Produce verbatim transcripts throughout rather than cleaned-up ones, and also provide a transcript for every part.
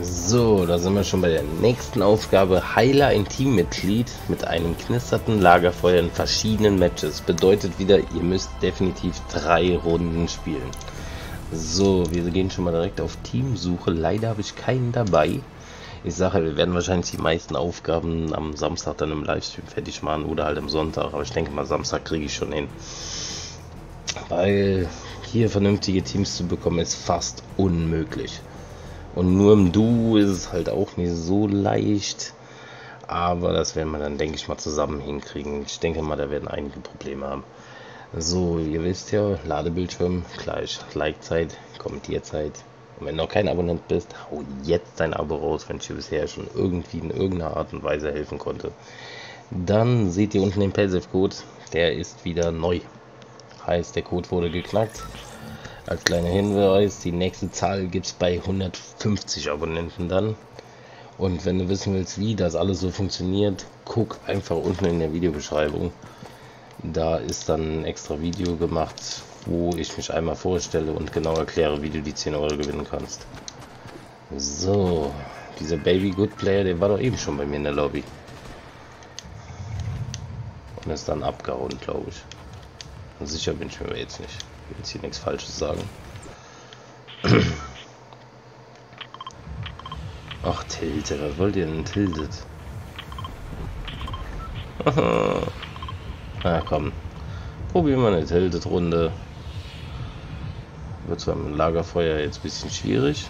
So, da sind wir schon bei der nächsten Aufgabe. Heiler ein Teammitglied mit einem knisternden Lagerfeuer in verschiedenen Matches. Bedeutet wieder, ihr müsst definitiv drei Runden spielen. So, wir gehen schon mal direkt auf Teamsuche. Leider habe ich keinen dabei. Ich sage, wir werden wahrscheinlich die meisten Aufgaben am Samstag dann im Livestream fertig machen oder halt am Sonntag. Aber ich denke mal, Samstag kriege ich schon hin. Weil hier vernünftige Teams zu bekommen ist fast unmöglich. Und nur im Duo ist es halt auch nicht so leicht. Aber das werden wir dann, denke ich mal, zusammen hinkriegen. Ich denke mal, da werden einige Probleme haben. So, ihr wisst ja, Ladebildschirm gleich Like-Zeit, Kommentierzeit. Und wenn du noch kein Abonnent bist, hau jetzt dein Abo raus, wenn ich dir bisher schon irgendwie in irgendeiner Art und Weise helfen konnte. Dann seht ihr unten den Passive-Code, der ist wieder neu. Heißt, der Code wurde geknackt. Als kleiner Hinweis, die nächste Zahl gibt es bei hundertfünfzig Abonnenten dann. Und wenn du wissen willst, wie das alles so funktioniert, guck einfach unten in der Videobeschreibung. Da ist dann ein extra Video gemacht, wo ich mich einmal vorstelle und genau erkläre, wie du die zehn Euro gewinnen kannst. So, dieser Baby Good Player, der war doch eben schon bei mir in der Lobby. Und ist dann abgehauen, glaube ich. Sicher bin ich mir jetzt nicht. Jetzt hier nichts Falsches sagen. Ach, Tilted, was wollt ihr denn, Tilted? Na komm, probieren wir eine Tilted-Runde. Wird zwar mit dem Lagerfeuer jetzt ein bisschen schwierig.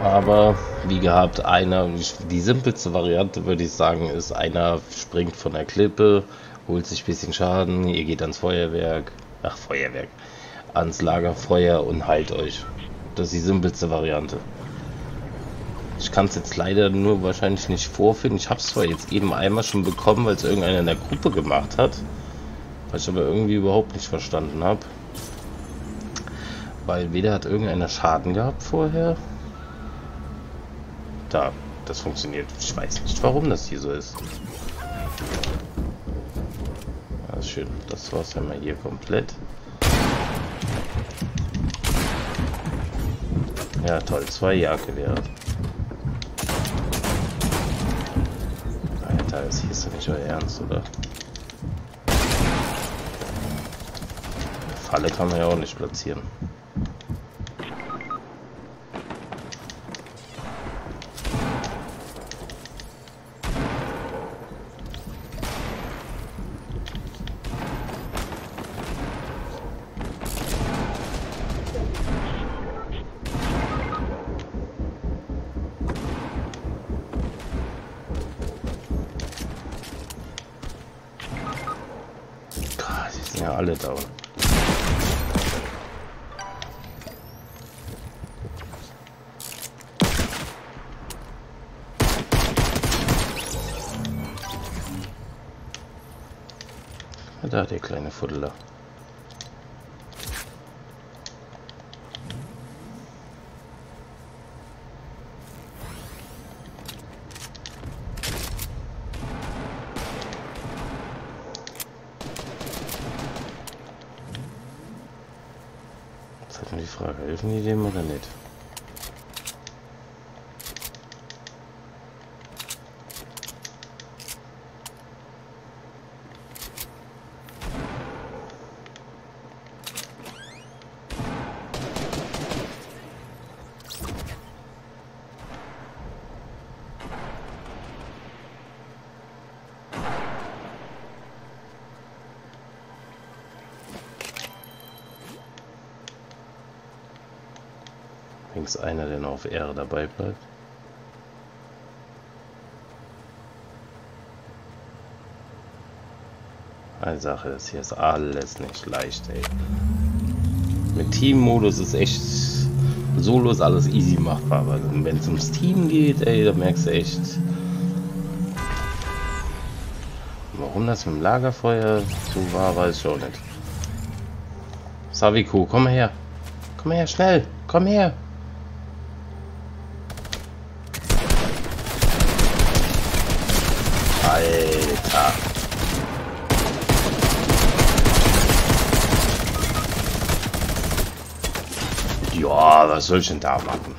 Aber wie gehabt, einer, die simpelste Variante würde ich sagen, ist, einer springt von der Klippe, holt sich ein bisschen Schaden, ihr geht ans Feuerwerk, ach Feuerwerk, ans Lagerfeuer und heilt euch. Das ist die simpelste Variante. Ich kann es jetzt leider nur wahrscheinlich nicht vorfinden. Ich habe es zwar jetzt eben einmal schon bekommen, weil es irgendeiner in der Gruppe gemacht hat, was ich aber irgendwie überhaupt nicht verstanden habe. Weil weder hat irgendeiner Schaden gehabt vorher. Da, das funktioniert. Ich weiß nicht, warum das hier so ist. Das ist schön. Das war's einmal hier komplett. Ja, toll. Zwei Jagdgewehre. Alter, das hier ist doch nicht euer Ernst, oder? Falle kann man ja auch nicht platzieren. Ja, alle down. Da, der kleine Fuddler. Die Frage, helfen die dem oder nicht? Einer, der noch auf Ehre dabei bleibt. Eine Sache ist, hier ist alles nicht leicht, ey. Mit Team-Modus ist echt Solo ist alles easy machbar, aber wenn es ums Team geht, ey, da merkst du echt, warum das mit dem Lagerfeuer so war, weiß ich auch nicht. Saviku, komm her. Komm her, schnell. Komm her. Alter. Ja, was soll ich denn da machen?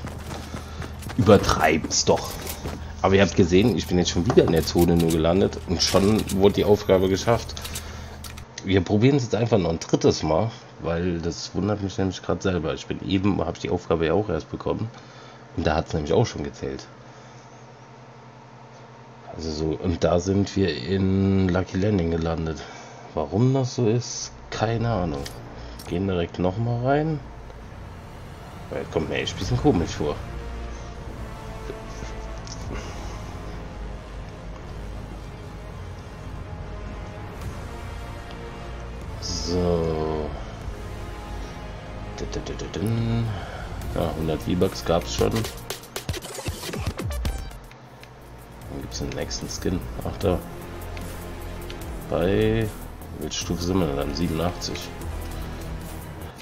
Übertreibt's doch. Aber ihr habt gesehen, ich bin jetzt schon wieder in der Zone nur gelandet und schon wurde die Aufgabe geschafft. Wir probieren es jetzt einfach noch ein drittes Mal, weil das wundert mich nämlich gerade selber. Ich bin eben, habe ich die Aufgabe ja auch erst bekommen und da hat es nämlich auch schon gezählt. Also so, und da sind wir in Lucky Landing gelandet. Warum das so ist, keine Ahnung. Gehen direkt nochmal rein. Weil das kommt mir echt ein bisschen komisch vor. So. Ja, hundert V-Bucks gab es schon. Dann gibt es den nächsten Skin. Ach da. Bei welcher Stufe sind wir denn dann? siebenundachtzig.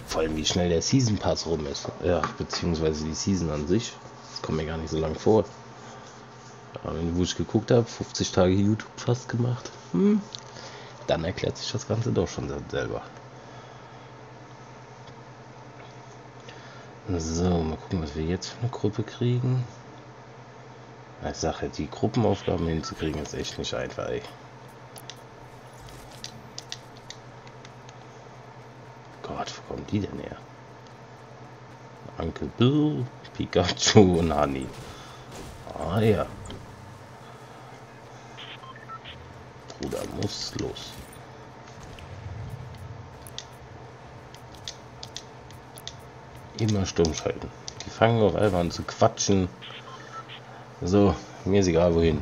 Vor allem wie schnell der Season Pass rum ist. Ja, beziehungsweise die Season an sich. Das kommt mir gar nicht so lang vor. Aber wenn wo ich geguckt habe, fünfzig Tage YouTube fast gemacht. Hm. Dann erklärt sich das Ganze doch schon selber. So, mal gucken, was wir jetzt für eine Gruppe kriegen. Ich sage, die Gruppenaufgaben hinzukriegen ist echt nicht einfach, ey. Gott, wo kommen die denn her? Uncle Bill, Pikachu und Honey. Ah ja. Bruder, muss los. Immer stumm schalten. Die fangen auf einmal an zu quatschen. So, mir ist egal wohin.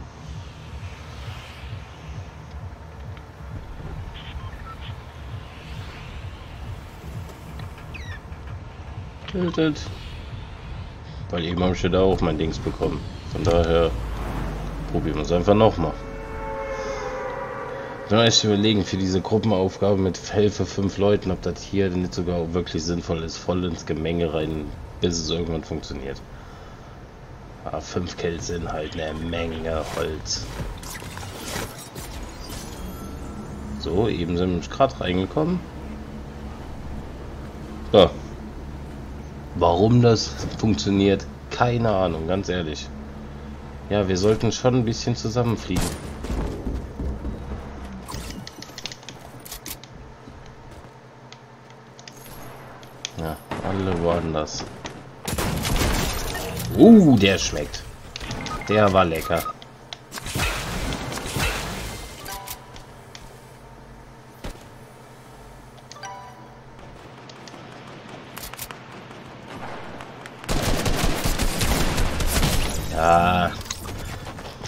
Tilted. Weil eben habe ich ja da auch mein Dings bekommen. Von daher probieren wir es einfach nochmal. Ich muss echt überlegen, für diese Gruppenaufgabe mit Hilfe fünf Leuten, ob das hier nicht sogar wirklich sinnvoll ist, voll ins Gemenge rein, bis es irgendwann funktioniert. Ah, fünf Kills sind halt eine Menge Holz. So, eben sind wir gerade reingekommen. So. Warum das funktioniert, keine Ahnung, ganz ehrlich. Ja, wir sollten schon ein bisschen zusammenfliegen. Ja, alle waren das. Uh, der schmeckt. Der war lecker. Ja.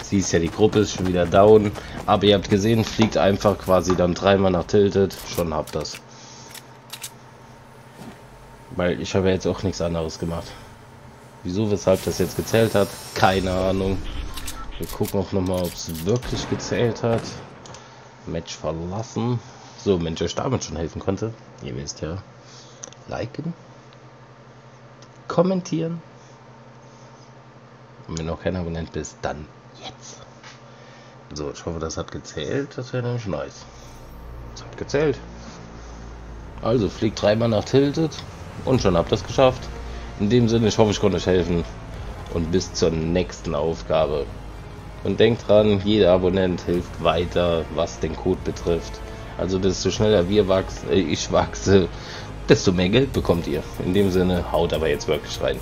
Siehst ja, die Gruppe ist schon wieder down. Aber ihr habt gesehen, fliegt einfach quasi dann dreimal nach Tilted. Schon habt das. Weil ich habe jetzt auch nichts anderes gemacht. Wieso, weshalb das jetzt gezählt hat? Keine Ahnung. Wir gucken auch nochmal, ob es wirklich gezählt hat. Match verlassen. So, wenn ich euch damit schon helfen konnte, ihr wisst ja, liken, kommentieren. Und wenn noch kein Abonnent bist, dann jetzt. So, ich hoffe, das hat gezählt. Das wäre nämlich nice. Das hat gezählt. Also, fliegt dreimal nach Tilted und schon habt ihr es geschafft. In dem Sinne, ich hoffe, ich konnte euch helfen und bis zur nächsten Aufgabe. Und denkt dran, jeder Abonnent hilft weiter, was den Code betrifft. Also desto schneller wir wachsen, äh, ich wachse, desto mehr Geld bekommt ihr. In dem Sinne, haut aber jetzt wirklich rein.